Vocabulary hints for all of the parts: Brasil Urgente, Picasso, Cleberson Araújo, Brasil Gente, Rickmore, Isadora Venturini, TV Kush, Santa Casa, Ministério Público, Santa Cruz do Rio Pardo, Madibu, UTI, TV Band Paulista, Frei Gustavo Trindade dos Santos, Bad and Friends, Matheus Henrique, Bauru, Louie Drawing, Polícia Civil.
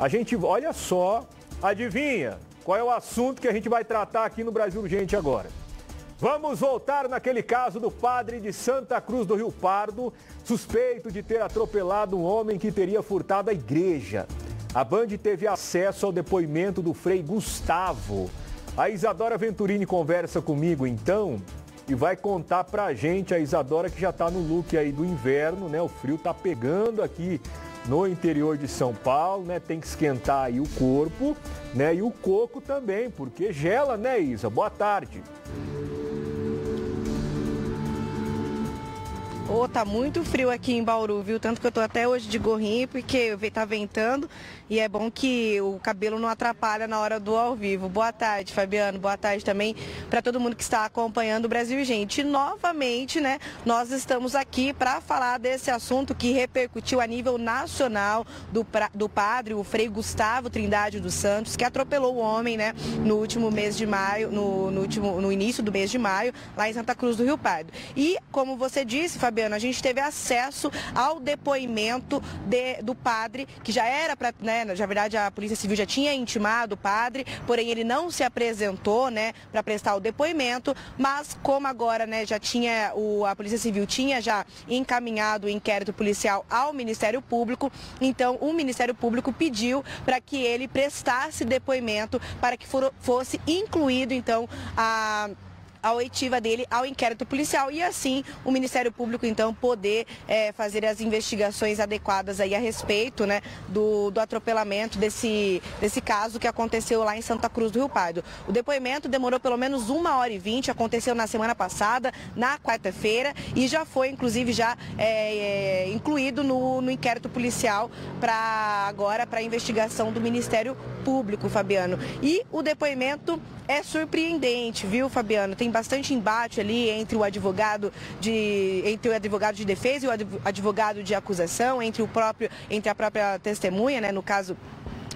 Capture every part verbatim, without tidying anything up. A gente, olha só, adivinha qual é o assunto que a gente vai tratar aqui no Brasil Urgente agora. Vamos voltar naquele caso do padre de Santa Cruz do Rio Pardo, suspeito de ter atropelado um homem que teria furtado a igreja. A Band teve acesso ao depoimento do Frei Gustavo. A Isadora Venturini conversa comigo então e vai contar pra gente, a Isadora que já tá no look aí do inverno, né? O frio tá pegando aqui no interior de São Paulo, né? Tem que esquentar aí o corpo, né? E o coco também, porque gela, né, Isa? Boa tarde. Oh, tá muito frio aqui em Bauru, viu? Tanto que eu tô até hoje de gorrinho, porque tá ventando e é bom que o cabelo não atrapalha na hora do ao vivo. Boa tarde, Fabiano. Boa tarde também para todo mundo que está acompanhando o Brasil Gente. E novamente, né, nós estamos aqui para falar desse assunto que repercutiu a nível nacional do, pra, do padre, o Frei Gustavo Trindade dos Santos, que atropelou o homem, né, no último mês de maio, no, no, último, no início do mês de maio, lá em Santa Cruz do Rio Pardo. E, como você disse, Fabiano, a gente teve acesso ao depoimento de, do padre, que já era para, né, na verdade a Polícia Civil já tinha intimado o padre, porém ele não se apresentou, né, para prestar o depoimento, mas como agora, né, já tinha, o, a Polícia Civil tinha já encaminhado o inquérito policial ao Ministério Público, então o Ministério Público pediu para que ele prestasse depoimento para que for, fosse incluído, então, a... a oitiva dele ao inquérito policial e assim o Ministério Público então poder é, fazer as investigações adequadas aí a respeito, né, do, do atropelamento desse, desse caso que aconteceu lá em Santa Cruz do Rio Pardo. O depoimento demorou pelo menos uma hora e vinte, aconteceu na semana passada, na quarta-feira, e já foi inclusive já é, é, incluído no, no inquérito policial para agora para investigação do Ministério Público, Fabiano. E o depoimento é surpreendente, viu, Fabiano? Tem bastante embate ali entre o advogado de entre o advogado de defesa e o advogado de acusação, entre o próprio entre a própria testemunha, né, no caso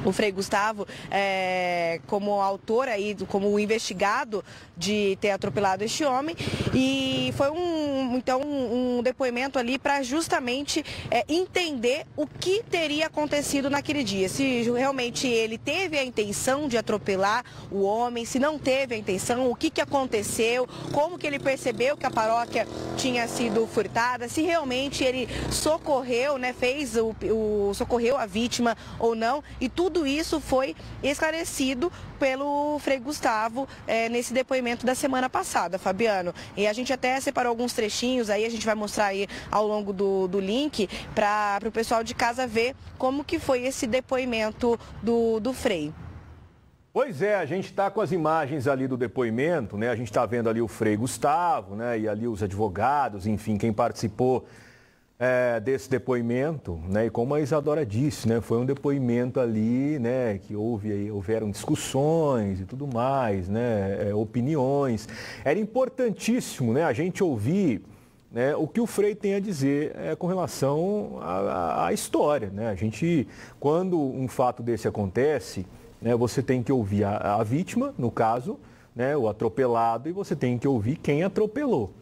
o Frei Gustavo, é, como autor aí, como investigado de ter atropelado este homem. E foi um, então, um depoimento ali para justamente é, entender o que teria acontecido naquele dia. Se realmente ele teve a intenção de atropelar o homem, se não teve a intenção, o que, que aconteceu, como que ele percebeu que a paróquia tinha sido furtada, se realmente ele socorreu, né, fez o, o socorreu a vítima ou não. E tudo Tudo isso foi esclarecido pelo Frei Gustavo é, nesse depoimento da semana passada, Fabiano. E a gente até separou alguns trechinhos aí, a gente vai mostrar aí ao longo do, do link para o pessoal de casa ver como que foi esse depoimento do, do Frei. Pois é, a gente está com as imagens ali do depoimento, né? A gente está vendo ali o Frei Gustavo, né? E ali os advogados, enfim, quem participou É, desse depoimento, né, e como a Isadora disse, né, foi um depoimento ali, né, que houve, houveram discussões e tudo mais, né, é, opiniões. Era importantíssimo, né, a gente ouvir, né, o que o Frei tem a dizer é, com relação à história, né. A gente, quando um fato desse acontece, né, você tem que ouvir a, a vítima, no caso, né, o atropelado, e você tem que ouvir quem atropelou.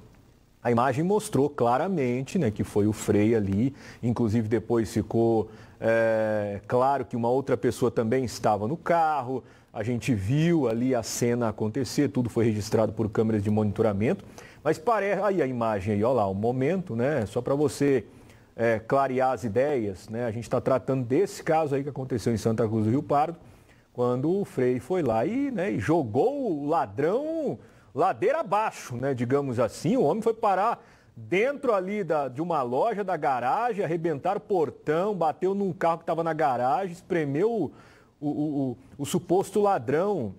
A imagem mostrou claramente, né, que foi o Frei ali, inclusive depois ficou é, claro que uma outra pessoa também estava no carro, a gente viu ali a cena acontecer, tudo foi registrado por câmeras de monitoramento, mas parece, aí a imagem aí, olha lá, o momento, né, só para você é, clarear as ideias, né, a gente está tratando desse caso aí que aconteceu em Santa Cruz do Rio Pardo, quando o Frei foi lá e, né, e jogou o ladrão ladeira abaixo, né, digamos assim. O homem foi parar dentro ali da, de uma loja, da garagem, arrebentar o portão, bateu num carro que estava na garagem, espremeu o, o, o, o suposto ladrão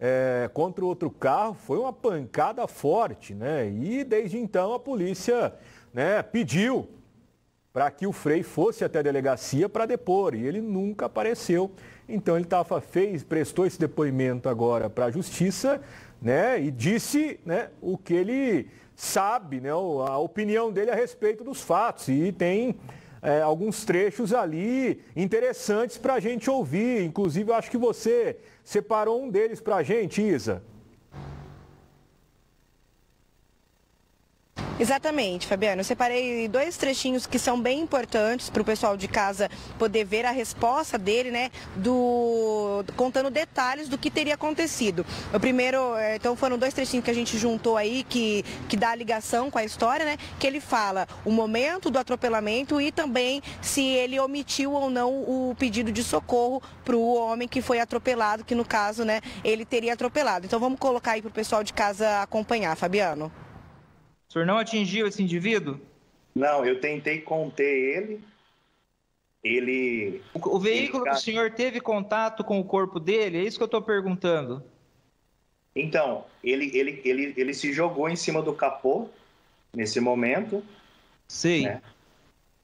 é, contra o outro carro. Foi uma pancada forte, né? E desde então a polícia, né, pediu para que o Frei fosse até a delegacia para depor, e ele nunca apareceu. Então ele tava, fez, prestou esse depoimento agora para a justiça, né, e disse, né, o que ele sabe, né, a opinião dele a respeito dos fatos. E tem é, alguns trechos ali interessantes para a gente ouvir. Inclusive, eu acho que você separou um deles para a gente, Isa. Exatamente, Fabiano. Eu separei dois trechinhos que são bem importantes para o pessoal de casa poder ver a resposta dele, né, do, contando detalhes do que teria acontecido. O primeiro, então foram dois trechinhos que a gente juntou aí, que, que dá a ligação com a história, né, que ele fala o momento do atropelamento e também se ele omitiu ou não o pedido de socorro para o homem que foi atropelado, que no caso, né, ele teria atropelado. Então vamos colocar aí para o pessoal de casa acompanhar, Fabiano. O senhor não atingiu esse indivíduo? Não, eu tentei conter ele. Ele... O, o veículo ele... que o senhor teve contato com o corpo dele? É isso que eu estou perguntando. Então, ele, ele, ele, ele se jogou em cima do capô, nesse momento. Sim. Né?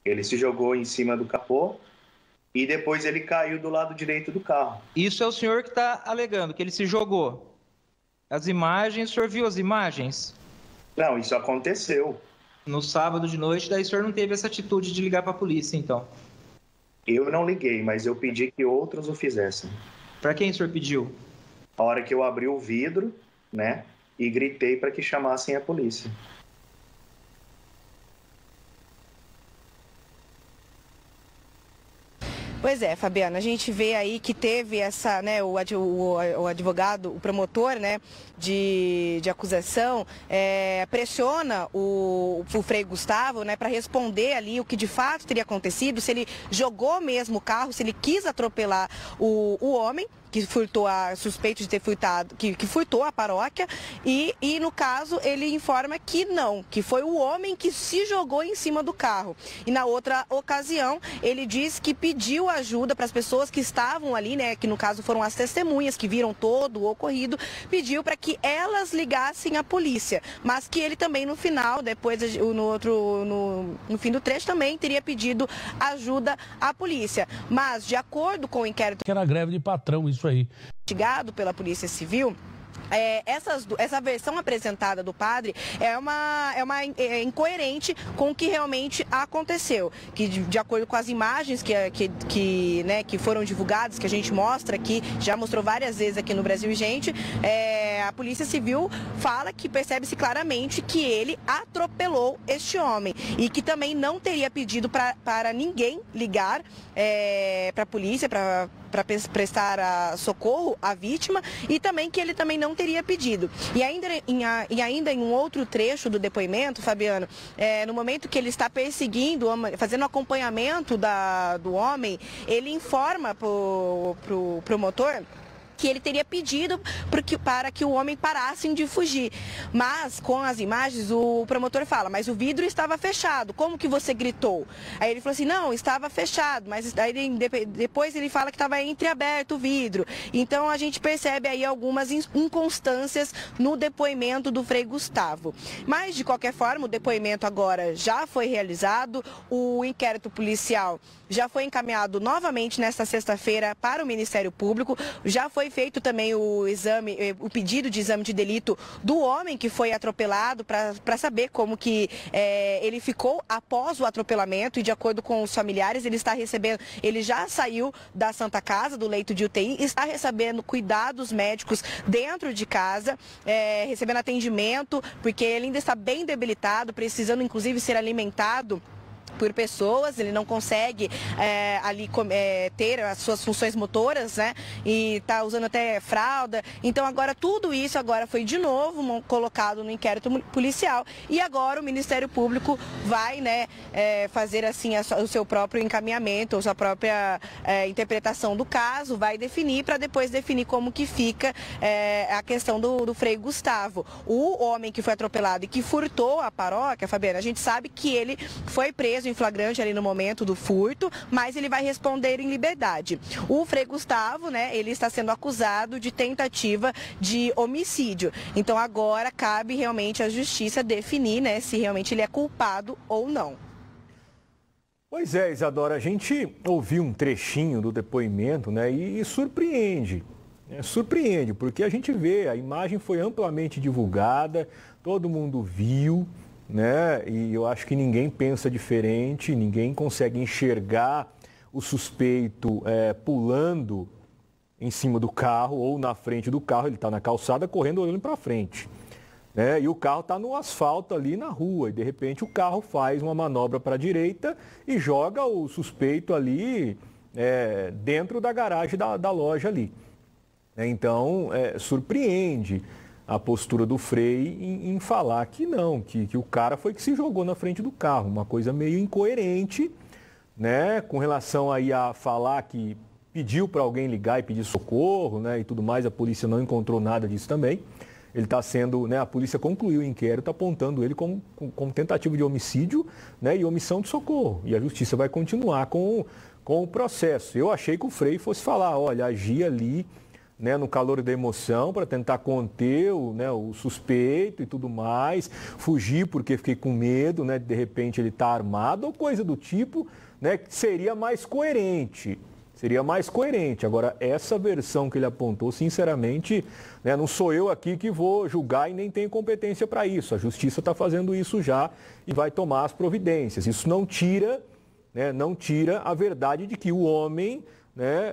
Ele se jogou em cima do capô e depois ele caiu do lado direito do carro. Isso é o senhor que está alegando, que ele se jogou. As imagens, o senhor viu as imagens? Não, isso aconteceu. No sábado de noite, daí o senhor não teve essa atitude de ligar para a polícia, então? Eu não liguei, mas eu pedi que outros o fizessem. Para quem o senhor pediu? A hora que eu abri o vidro, né, e gritei para que chamassem a polícia. Pois é, Fabiana, a gente vê aí que teve essa, né, o advogado, o promotor, né, de, de acusação, é, pressiona o, o Frei Gustavo, né, para responder ali o que de fato teria acontecido, se ele jogou mesmo o carro, se ele quis atropelar o, o homem, que furtou a, suspeito de ter furtado, que, que furtou a paróquia, e, e no caso ele informa que não, que foi o homem que se jogou em cima do carro. E na outra ocasião, ele diz que pediu ajuda para as pessoas que estavam ali, né, que no caso foram as testemunhas que viram todo o ocorrido, pediu para que elas ligassem à polícia, mas que ele também no final, depois no outro, no, no fim do trecho também teria pedido ajuda à polícia. Mas de acordo com o inquérito... Que era greve de patrão, isso. Isso aí. Investigado pela Polícia Civil, é, essas, essa versão apresentada do padre é uma, é uma é incoerente com o que realmente aconteceu, que de, de acordo com as imagens que, que, que, né, que foram divulgadas, que a gente mostra aqui, já mostrou várias vezes aqui no Brasil Gente, é, a Polícia Civil fala que percebe-se claramente que ele atropelou este homem e que também não teria pedido pra, para ninguém ligar é, para a polícia, para para prestar a socorro à vítima, e também que ele também não teria pedido. E ainda em, e ainda em um outro trecho do depoimento, Fabiano, é, no momento que ele está perseguindo, fazendo acompanhamento da, do homem, ele informa para o promotor que ele teria pedido para que o homem parasse de fugir. Mas, com as imagens, o promotor fala, mas o vidro estava fechado, como que você gritou? Aí ele falou assim, não, estava fechado, mas aí ele, depois ele fala que estava entreaberto o vidro. Então, a gente percebe aí algumas inconstâncias no depoimento do Frei Gustavo. Mas, de qualquer forma, o depoimento agora já foi realizado, o inquérito policial já foi encaminhado novamente nesta sexta-feira para o Ministério Público, já foi feito também o exame, o pedido de exame de delito do homem que foi atropelado para saber como que é, ele ficou após o atropelamento, e de acordo com os familiares ele está recebendo, ele já saiu da Santa Casa, do leito de U T I, está recebendo cuidados médicos dentro de casa, é, recebendo atendimento, porque ele ainda está bem debilitado, precisando inclusive ser alimentado por pessoas, ele não consegue é, ali é, ter as suas funções motoras, né, e está usando até fralda. Então agora tudo isso agora foi de novo colocado no inquérito policial e agora o Ministério Público vai, né, é, fazer assim a, o seu próprio encaminhamento, a sua própria é, interpretação do caso, vai definir para depois definir como que fica é, a questão do, do Frei Gustavo. O homem que foi atropelado e que furtou a paróquia, Fabiana, a gente sabe que ele foi preso em flagrante ali no momento do furto, mas ele vai responder em liberdade. O Frei Gustavo, né, ele está sendo acusado de tentativa de homicídio. Então agora cabe realmente à justiça definir, né, se realmente ele é culpado ou não. Pois é, Isadora, a gente ouviu um trechinho do depoimento, né, e, e surpreende. É, surpreende, porque a gente vê, a imagem foi amplamente divulgada, todo mundo viu, né? E eu acho que ninguém pensa diferente, ninguém consegue enxergar o suspeito é, pulando em cima do carro ou na frente do carro, ele está na calçada correndo olhando para frente. né? E o carro está no asfalto ali na rua e de repente o carro faz uma manobra para a direita e joga o suspeito ali é, dentro da garagem da, da loja ali. Então, é, surpreende a postura do Frei em, em falar que não, que, que o cara foi que se jogou na frente do carro, uma coisa meio incoerente, né? Com relação aí a falar que pediu para alguém ligar e pedir socorro, né? E tudo mais, a polícia não encontrou nada disso também. Ele está sendo, né? A polícia concluiu o inquérito, está apontando ele como, como tentativa de homicídio, né? E omissão de socorro. E a justiça vai continuar com, com o processo. Eu achei que o Frei fosse falar, olha, agir ali, né, no calor da emoção, para tentar conter o, né, o suspeito e tudo mais, fugir porque fiquei com medo, né, de repente ele está armado, ou coisa do tipo, né, que seria mais coerente, seria mais coerente. Agora, essa versão que ele apontou, sinceramente, né, não sou eu aqui que vou julgar e nem tenho competência para isso. A justiça está fazendo isso já e vai tomar as providências. Isso não tira, né, não tira a verdade de que o homem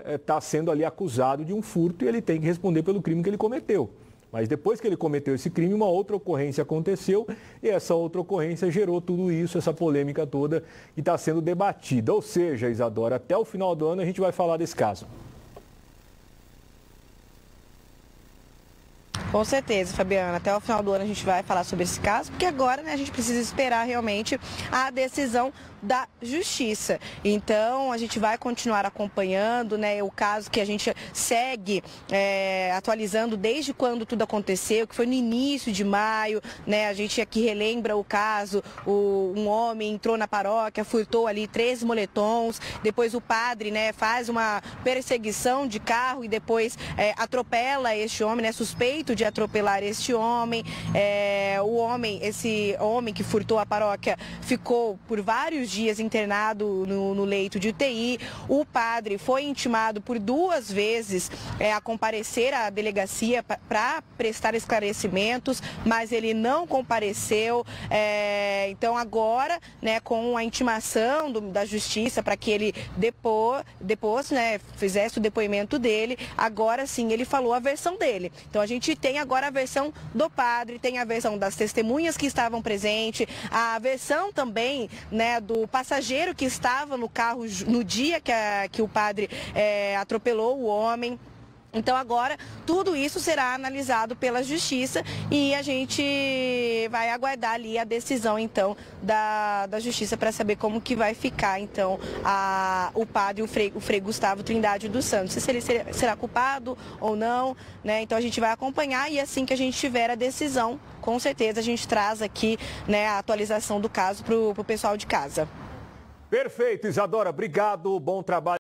está, né, sendo ali acusado de um furto e ele tem que responder pelo crime que ele cometeu. Mas depois que ele cometeu esse crime, uma outra ocorrência aconteceu e essa outra ocorrência gerou tudo isso, essa polêmica toda que está sendo debatida. Ou seja, Isadora, até o final do ano a gente vai falar desse caso. Com certeza, Fabiana. Até o final do ano a gente vai falar sobre esse caso, porque agora, né, a gente precisa esperar realmente a decisão da justiça. Então, a gente vai continuar acompanhando, né, o caso que a gente segue é, atualizando desde quando tudo aconteceu, que foi no início de maio, né, a gente aqui relembra o caso, o, um homem entrou na paróquia, furtou ali três moletons, depois o padre, né, faz uma perseguição de carro e depois é, atropela este homem, né, suspeito de atropelar este homem, é, o homem, esse homem que furtou a paróquia ficou por vários dias internado no, no leito de U T I, o padre foi intimado por duas vezes é, a comparecer à delegacia para prestar esclarecimentos, mas ele não compareceu, é, então agora, né, com a intimação do, da justiça para que ele depô, depôs, né, fizesse o depoimento dele, agora sim ele falou a versão dele. Então a gente tem Tem agora a versão do padre, tem a versão das testemunhas que estavam presentes, a versão também, né, do passageiro que estava no carro no dia que, a, que o padre é, atropelou o homem. Então agora tudo isso será analisado pela justiça e a gente vai aguardar ali a decisão então da, da justiça para saber como que vai ficar então a, o padre, o Frei, o Frei Gustavo Trindade dos Santos, se ele será, será culpado ou não, né? Então a gente vai acompanhar e assim que a gente tiver a decisão, com certeza a gente traz aqui, né, a atualização do caso para o pessoal de casa. Perfeito, Isadora, obrigado, bom trabalho.